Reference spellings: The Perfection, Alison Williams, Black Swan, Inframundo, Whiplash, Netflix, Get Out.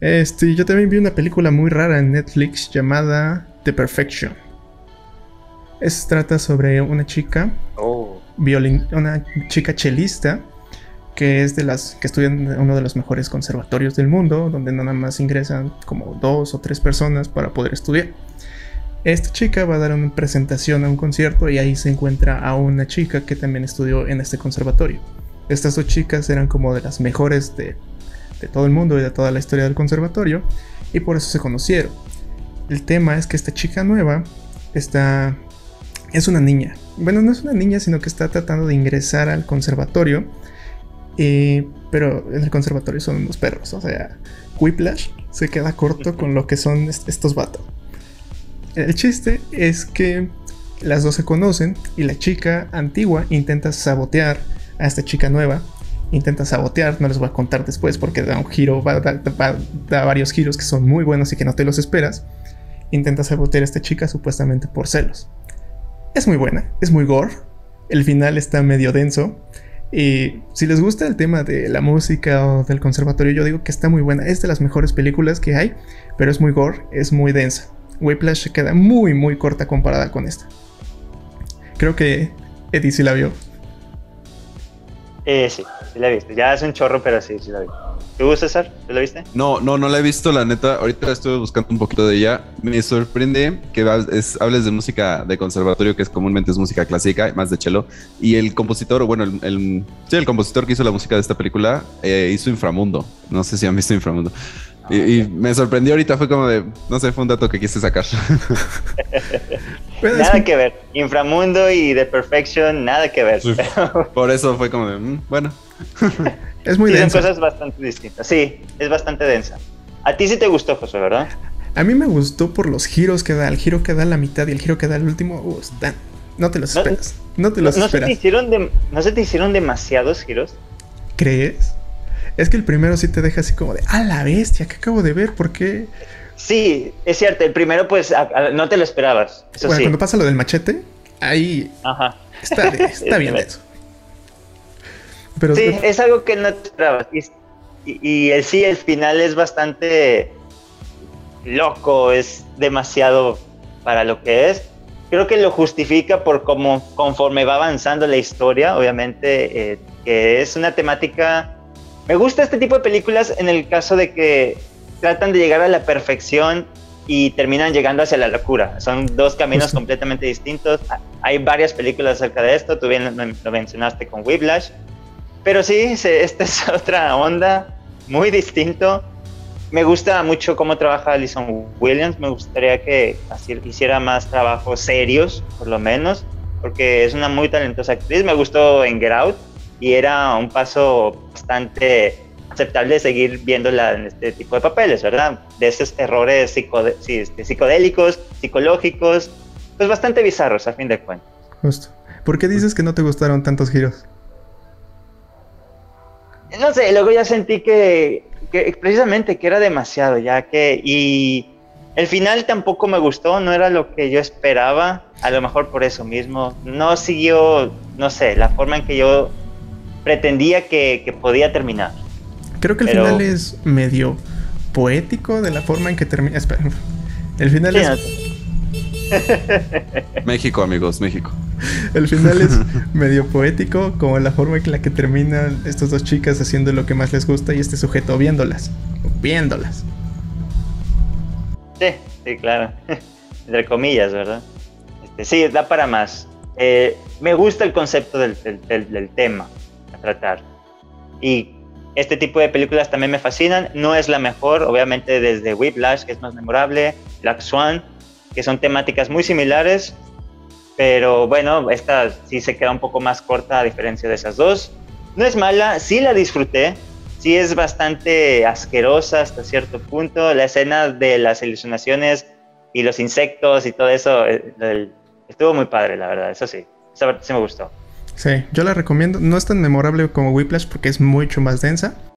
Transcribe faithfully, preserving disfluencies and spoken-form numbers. Este, yo también vi una película muy rara en Netflix llamada The Perfection. Se trata sobre una chica, oh. violin, una chica chelista que es de las que estudian en uno de los mejores conservatorios del mundo, donde nada más ingresan como dos o tres personas para poder estudiar. Esta chica va a dar una presentación a un concierto y ahí se encuentra a una chica que también estudió en este conservatorio. Estas dos chicas eran como de las mejores de, de todo el mundo y de toda la historia del conservatorio, y por eso se conocieron. El tema es que esta chica nueva está... es una niña. Bueno, no es una niña, sino que está tratando de ingresar al conservatorio. Eh, pero en el conservatorio son unos perros. O sea, Whiplash se queda corto con lo que son est- estos vatos. El chiste es que las dos se conocen y la chica antigua intenta sabotear a esta chica nueva. Intenta sabotear, no les voy a contar después porque da un giro, va, da, va, da varios giros que son muy buenos y que no te los esperas. Intenta sabotear a esta chica supuestamente por celos. Es muy buena, es muy gore. El final está medio denso. Y si les gusta el tema de la música o del conservatorio, yo digo que está muy buena. Es de las mejores películas que hay, pero es muy gore, es muy densa. Whiplash se queda muy muy corta comparada con esta. Creo que Eddie sí la vio. Eh, sí, sí la he visto. Ya es un chorro, pero sí, sí la vi. ¿Tú, César? ¿Tú la viste? No, no, no la he visto, la neta. Ahorita estuve buscando un poquito de ella. Me sorprende que hables de música de conservatorio, que es comúnmente es música clásica, más de cello. Y el compositor, bueno, el, el, sí, el compositor que hizo la música de esta película eh, hizo Inframundo. No sé si han visto Inframundo. Ah, y, okay. y me sorprendió ahorita, fue como de, no sé, fue un dato que quise sacar. Nada que ver. Inframundo y The Perfection, nada que ver. Sí. Por eso fue como de, mm, bueno. Es muy sí, densa. Son cosas bastante distintas. Sí, es bastante densa. A ti sí te gustó, José, ¿verdad? A mí me gustó por los giros que da. El giro que da a la mitad y el giro que da al último. Uh, están, no te los no, esperas. No te los no, esperas. No se te, hicieron de, ¿No se te hicieron demasiados giros? ¿Crees? Es que el primero sí te deja así como de... ¡Ah, la bestia! ¿Qué acabo de ver? ¿Por qué...? Sí, es cierto. El primero, pues, a, a, no te lo esperabas. Eso bueno, sí. Cuando pasa lo del machete, ahí Ajá. está, está bien eso. Pero sí, después... es algo que no te esperabas. Y, y, y el, sí, el final es bastante loco, es demasiado para lo que es. Creo que lo justifica por cómo conforme va avanzando la historia, obviamente, eh, que es una temática... Me gusta este tipo de películas en el caso de que tratan de llegar a la perfección y terminan llegando hacia la locura. Son dos caminos sí. completamente distintos. Hay varias películas acerca de esto, tú bien lo mencionaste con Whiplash. Pero sí, se, esta es otra onda, muy distinto. Me gusta mucho cómo trabaja Alison Williams. Me gustaría que hiciera más trabajos serios, por lo menos, porque es una muy talentosa actriz. Me gustó en Get Out y era un paso bastante aceptable seguir viéndola en este tipo de papeles, ¿verdad? De esos errores psicodé- sí, este, psicodélicos, psicológicos, pues bastante bizarros, a fin de cuentas. Justo. ¿Por qué dices que no te gustaron tantos giros? No sé, luego ya sentí que, que precisamente que era demasiado, ya que... Y el final tampoco me gustó, no era lo que yo esperaba, a lo mejor por eso mismo. No siguió, no sé, la forma en que yo pretendía que, que podía terminar. Creo que el Pero... final es medio poético de la forma en que termina... Espera, el final sí, es... México, amigos, México. El final es medio poético, como la forma en la que terminan estas dos chicas haciendo lo que más les gusta y este sujeto viéndolas, viéndolas. Sí, sí, claro. Entre comillas, ¿verdad? Este, sí, da para más. Eh, me gusta el concepto del, del, del, del tema a tratar. Y este tipo de películas también me fascinan. No es la mejor, obviamente, desde Whiplash, que es más memorable, Black Swan, que son temáticas muy similares. Pero bueno, esta sí se queda un poco más corta a diferencia de esas dos. No es mala, sí la disfruté. Sí es bastante asquerosa hasta cierto punto. La escena de las ilusionaciones y los insectos y todo eso el, estuvo muy padre, la verdad. Eso sí, esa parte sí me gustó. Sí, yo la recomiendo. No es tan memorable como Whiplash porque es mucho más densa.